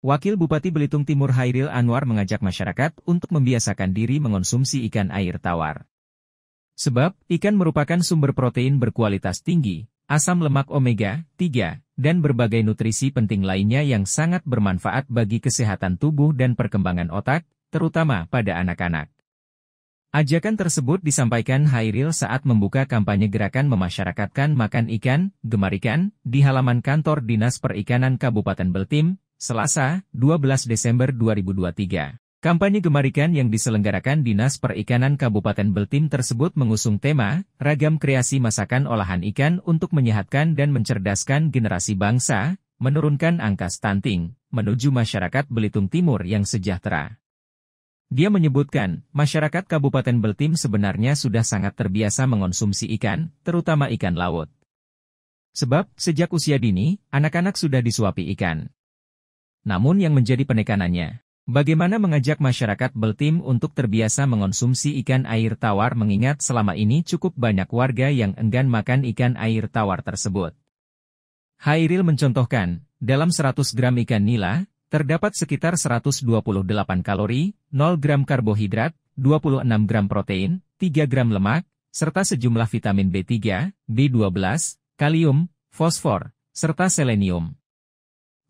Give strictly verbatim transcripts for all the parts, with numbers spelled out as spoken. Wakil Bupati Belitung Timur Khairil Anwar mengajak masyarakat untuk membiasakan diri mengonsumsi ikan air tawar. Sebab, ikan merupakan sumber protein berkualitas tinggi, asam lemak omega tiga, dan berbagai nutrisi penting lainnya yang sangat bermanfaat bagi kesehatan tubuh dan perkembangan otak, terutama pada anak-anak. Ajakan tersebut disampaikan Khairil saat membuka kampanye gerakan memasyarakatkan makan ikan, gemarikan, di halaman kantor Dinas Perikanan Kabupaten Beltim, Selasa, dua belas Desember dua ribu dua puluh tiga. Kampanye Gemarikan yang diselenggarakan Dinas Perikanan Kabupaten Beltim tersebut mengusung tema ragam kreasi masakan olahan ikan untuk menyehatkan dan mencerdaskan generasi bangsa, menurunkan angka stunting, menuju masyarakat Belitung Timur yang sejahtera. Dia menyebutkan, masyarakat Kabupaten Beltim sebenarnya sudah sangat terbiasa mengonsumsi ikan, terutama ikan laut. Sebab, sejak usia dini, anak-anak sudah disuapi ikan. Namun yang menjadi penekanannya, bagaimana mengajak masyarakat Beltim untuk terbiasa mengonsumsi ikan air tawar mengingat selama ini cukup banyak warga yang enggan makan ikan air tawar tersebut. Khairil mencontohkan, dalam seratus gram ikan nila, terdapat sekitar seratus dua puluh delapan kalori, nol gram karbohidrat, dua puluh enam gram protein, tiga gram lemak, serta sejumlah vitamin B tiga, B dua belas, kalium, fosfor, serta selenium.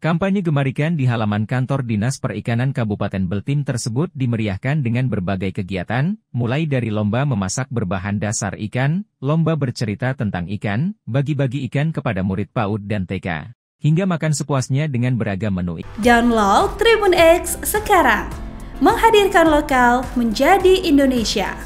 Kampanye Gemarikan di halaman kantor Dinas Perikanan Kabupaten Beltim tersebut dimeriahkan dengan berbagai kegiatan, mulai dari lomba memasak berbahan dasar ikan, lomba bercerita tentang ikan, bagi-bagi ikan kepada murid PAUD dan T K, hingga makan sepuasnya dengan beragam menu. Download Tribun X sekarang, menghadirkan lokal menjadi Indonesia.